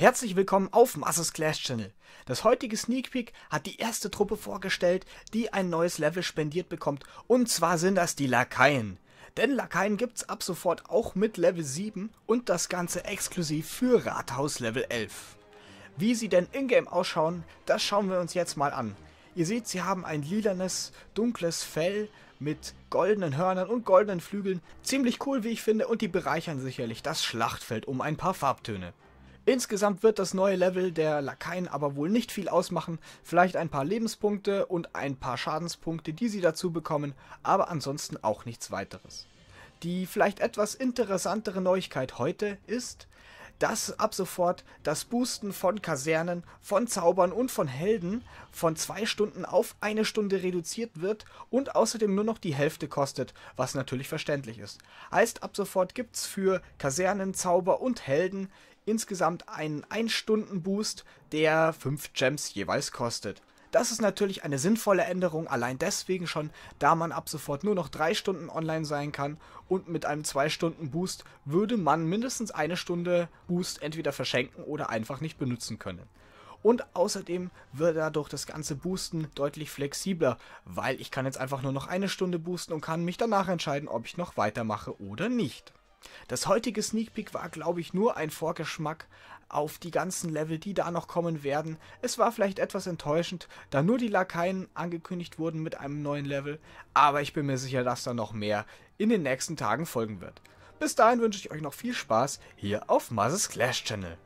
Herzlich willkommen auf Mase's Clash Channel. Das heutige Sneak Peek hat die erste Truppe vorgestellt, die ein neues Level spendiert bekommt, und zwar sind das die Lakaien. Denn Lakaien gibt's ab sofort auch mit Level 7 und das Ganze exklusiv für Rathaus Level 11. Wie sie denn in-game ausschauen, das schauen wir uns jetzt mal an. Ihr seht, sie haben ein lilanes, dunkles Fell mit goldenen Hörnern und goldenen Flügeln. Ziemlich cool, wie ich finde, und die bereichern sicherlich das Schlachtfeld um ein paar Farbtöne. Insgesamt wird das neue Level der Lakaien aber wohl nicht viel ausmachen, vielleicht ein paar Lebenspunkte und ein paar Schadenspunkte, die sie dazu bekommen, aber ansonsten auch nichts weiteres. Die vielleicht etwas interessantere Neuigkeit heute ist, dass ab sofort das Boosten von Kasernen, von Zaubern und von Helden von 2 Stunden auf 1 Stunde reduziert wird und außerdem nur noch die Hälfte kostet, was natürlich verständlich ist. Heißt, ab sofort gibt es für Kasernen, Zauber und Helden insgesamt einen 1-Stunden-Boost, der 5 Gems jeweils kostet. Das ist natürlich eine sinnvolle Änderung, allein deswegen schon, da man ab sofort nur noch 3 Stunden online sein kann, und mit einem 2-Stunden-Boost würde man mindestens 1 Stunde Boost entweder verschenken oder einfach nicht benutzen können. Und außerdem wird dadurch das ganze Boosten deutlich flexibler, weil ich kann jetzt einfach nur noch 1 Stunde boosten und kann mich danach entscheiden, ob ich noch weitermache oder nicht. Das heutige Sneak Peek war, glaube ich, nur ein Vorgeschmack auf die ganzen Level, die da noch kommen werden. Es war vielleicht etwas enttäuschend, da nur die Lakaien angekündigt wurden mit einem neuen Level, aber ich bin mir sicher, dass da noch mehr in den nächsten Tagen folgen wird. Bis dahin wünsche ich euch noch viel Spaß hier auf Mase's Clash Channel.